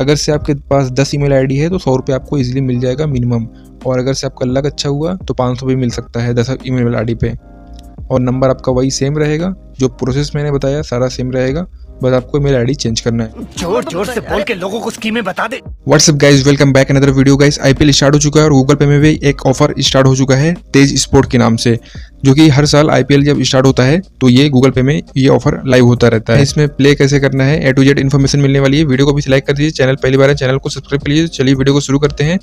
अगर से आपके पास 10 ईमेल आईडी है तो 100 रुपये आपको इजीली मिल जाएगा मिनिमम, और अगर से आपका लक अच्छा हुआ तो 500 भी मिल सकता है 10 ईमेल आईडी पे। और नंबर आपका वही सेम रहेगा, जो प्रोसेस मैंने बताया सारा सेम रहेगा, बस आपको ईमेल आईडी चेंज करना है। जोर से बोल के लोगों को स्कीमें बता दे। What's up guys, welcome back another video guys. IPL start हो चुका है और गूगल पे में भी एक ऑफर स्टार्ट हो चुका है तेज स्पोर्ट के नाम से, जो कि हर साल आईपीएल जब स्टार्ट होता है तो ये गूगल पे में ये ऑफर लाइव होता रहता है। इसमें प्ले कैसे करना है, ए टू जेड इन्फॉर्मेशन मिलने वाली है। वीडियो को भी लाइक कर दीजिए, चैनल पहली बार है चैनल को सब्सक्राइब कर लीजिए। चलिए वीडियो को शुरू करते हैं।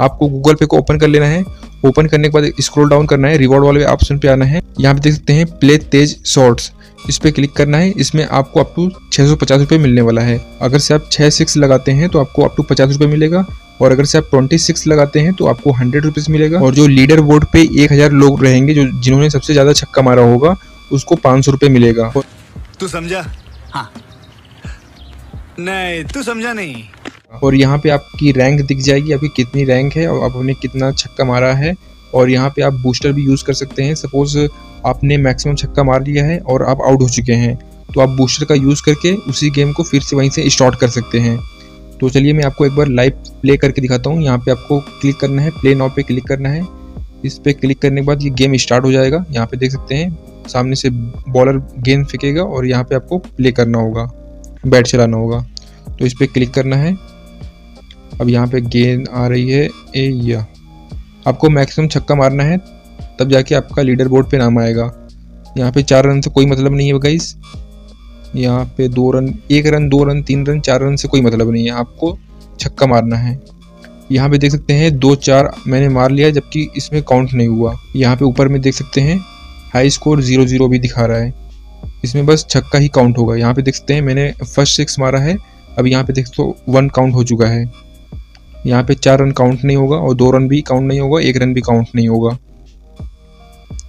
आपको गूगल पे को ओपन कर लेना है। ओपन करने के बाद स्क्रॉल डाउन करना है, रिवॉर्ड वाले ऑप्शन पे आना है। यहाँ पे देख सकते हैं प्ले तेज शॉर्ट्स, इस पे क्लिक करना है। इसमें आपको अप टू 650 रुपये मिलने वाला है। अगर से आप 6 6 लगाते हैं तो आपको अप टू 50 रुपये मिलेगा, और अगर से आप 26 लगाते हैं तो आपको 100 रुपीज़ मिलेगा। और जो लीडर बोर्ड पे 1000 लोग रहेंगे, जो जिन्होंने सबसे ज़्यादा छक्का मारा होगा उसको 500 रुपये मिलेगा। तू समझा? हाँ। नहीं तू समझा नहीं। और यहाँ पे आपकी रैंक दिख जाएगी, आपकी कितनी रैंक है और आपने कितना छक्का मारा है। और यहाँ पे आप बूस्टर भी यूज़ कर सकते हैं। सपोज़ आपने मैक्सिमम छक्का मार लिया है और आप आउट हो चुके हैं, तो आप बूस्टर का यूज़ करके उसी गेम को फिर से वहीं से स्टार्ट कर सकते हैं। तो चलिए मैं आपको एक बार लाइव प्ले करके दिखाता हूँ। यहाँ पे आपको क्लिक करना है, प्ले नाउ पे क्लिक करना है। इस पर क्लिक करने के बाद ये गेम स्टार्ट हो जाएगा। यहाँ पे देख सकते हैं सामने से बॉलर गेंद फेंकेगा और यहाँ पे आपको प्ले करना होगा, बैट चलाना होगा। तो इस पर क्लिक करना है। अब यहाँ पे गेंद आ रही है एया, आपको मैक्सिमम छक्का मारना है तब जाके आपका लीडर बोर्ड पे नाम आएगा। यहाँ पे 4 रन से कोई मतलब नहीं है गाइस। यहाँ पे 2 run, 1 run, 2 run, 3 run, 4 run से कोई मतलब नहीं है, आपको छक्का मारना है। यहाँ पे देख सकते हैं 2 4 मैंने मार लिया, जबकि इसमें काउंट नहीं हुआ। यहाँ पे ऊपर में देख सकते हैं हाई स्कोर 0-0 भी दिखा रहा है, इसमें बस छक्का ही काउंट होगा। यहाँ पे देख सकते हैं मैंने फर्स्ट 6 मारा है। अब यहाँ पे देख सकते हो 1 काउंट हो चुका है। यहाँ पे 4 रन काउंट नहीं होगा और 2 रन भी काउंट नहीं होगा, 1 रन भी काउंट नहीं होगा।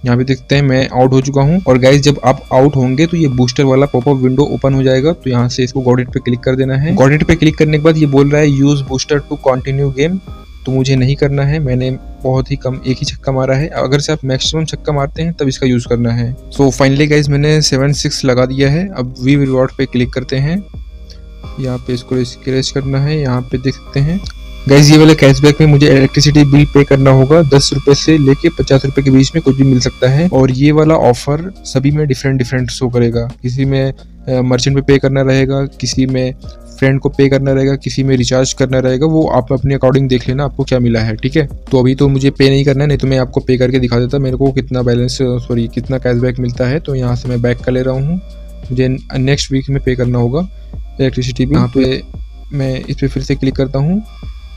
यहाँ पे देखते हैं मैं आउट हो चुका हूँ। और गाइज जब आप आउट होंगे तो ये बूस्टर वाला पॉपअप विंडो ओपन हो जाएगा। तो यहाँ से इसको गॉट इट पे क्लिक कर देना है। गॉट इट पे क्लिक करने के बाद ये बोल रहा है use booster to continue game, तो मुझे नहीं करना है। मैंने बहुत ही कम 1 ही छक्का मारा है। अगर से आप मैक्सिमम छक्का मारते हैं तब इसका यूज़ करना है। सो फाइनली गाइज मैंने 7-6 लगा दिया है। अब वी रिवॉर्ड पे क्लिक करते हैं। यहाँ पे इसको स्क्रैच करना है। यहाँ पे देख सकते हैं गाइज ये वाला कैशबैक में मुझे इलेक्ट्रिसिटी बिल पे करना होगा। 10 रुपये से लेके 50 रुपये के बीच में कुछ भी मिल सकता है। और ये वाला ऑफर सभी में डिफरेंट शो करेगा। किसी में मर्चेंट पे पे करना रहेगा, किसी में फ्रेंड को पे करना रहेगा, किसी में रिचार्ज करना रहेगा। वो आप अपने अकॉर्डिंग देख लेना आपको क्या मिला है, ठीक है। तो अभी तो मुझे पे नहीं करना है, नहीं तो मैं आपको पे करके दिखा देता मेरे को कितना बैलेंस सॉरी कितना कैशबैक मिलता है। तो यहाँ से मैं बैक कर ले रहा हूँ। मुझे नेक्स्ट वीक में पे करना होगा इलेक्ट्रिसिटी बिल। यहाँ पे मैं इस पर फिर से क्लिक करता हूँ।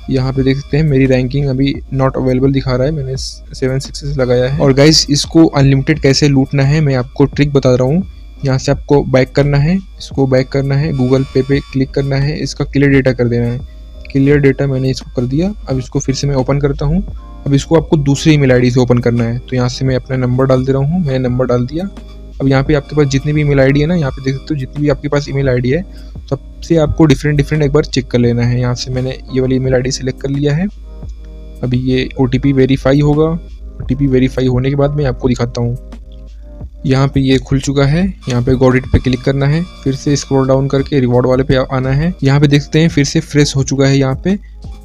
यहाँ पे देख सकते हैं मेरी रैंकिंग अभी नॉट अवेलेबल दिखा रहा है, मैंने 7-6 लगाया है। और गाइज इसको अनलिमिटेड कैसे लूटना है मैं आपको ट्रिक बता रहा हूँ। यहाँ से आपको बैक करना है, इसको बैक करना है, गूगल पे पे क्लिक करना है, इसका क्लियर डेटा कर देना है। क्लियर डेटा मैंने इसको कर दिया। अब इसको फिर से मैं ओपन करता हूँ। अब इसको आपको दूसरी ईमेल आईडी से ओपन करना है। तो यहाँ से मैं अपना नंबर डाल दे रहा हूँ, मैंने नंबर डाल दिया। अब यहाँ पे आपके पास जितनी भी ईमेल आईडी है ना, यहाँ पे देख सकते हो जितनी भी आपके पास ईमेल आईडी है सबसे आपको डिफरेंट एक बार चेक कर लेना है। यहाँ से मैंने ये वाली ईमेल आईडी सेलेक्ट कर लिया है। अभी ये ओटीपी वेरीफाई होगा। ओटीपी वेरीफाई होने के बाद मैं आपको दिखाता हूँ। यहाँ पे ये खुल चुका है। यहाँ पे गॉट इट पे क्लिक करना है, फिर से स्क्रॉल डाउन करके रिवॉर्ड वाले पे आना है। यहाँ पे देख सकते हैं फिर से फ्रेश हो चुका है। यहाँ पे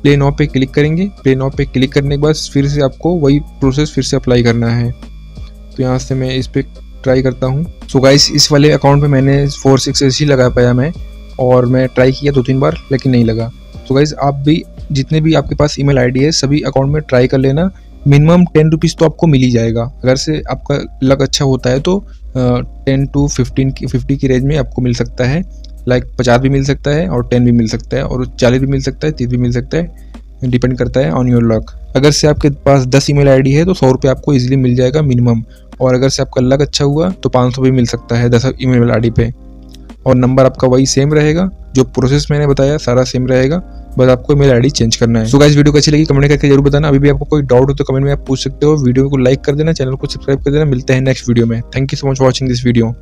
प्ले नाउ पे क्लिक करेंगे। प्ले नाउ पे क्लिक करने के बाद फिर से आपको वही प्रोसेस फिर से अप्लाई करना है। तो यहाँ से मैं इस पर ट्राई करता हूँ। सो गाइस इस वाले अकाउंट पे मैंने 4-6 ही लगा पाया मैं, और मैं ट्राई किया 2-3 बार लेकिन नहीं लगा। सो गाइस आप भी जितने भी आपके पास ईमेल आईडी है सभी अकाउंट में ट्राई कर लेना। मिनिमम 10 रुपीज़ तो आपको मिल ही जाएगा। अगर से आपका लक अच्छा होता है तो 10 to 50 की रेंज में आपको मिल सकता है। लाइक 50 भी मिल सकता है और 10 भी मिल सकता है और 40 भी मिल सकता है, 30 भी मिल सकता है, डिपेंड करता है ऑन योर लक। अगर से आपके पास 10 ईमेल आईडी है तो 100 रुपये आपको इजीली मिल जाएगा मिनिमम, और अगर से आपका लक अच्छा हुआ तो 500 भी मिल सकता है 10 ईमेल आईडी पे। और नंबर आपका वही सेम रहेगा, जो प्रोसेस मैंने बताया सारा सेम रहेगा, बस आपको ईमेल आईडी चेंज करना है। सो गाइस वीडियो को अच्छी लगी कमेंट करके जरूर बताना। अभी भी आपको कोई डाउट हो तो कमेंट में आप पूछ सकते हो। वीडियो को लाइक कर देना, चैनल को सब्सक्राइब कर देना। मिलते हैं नेक्स्ट वीडियो में। Thank you so much watching this video.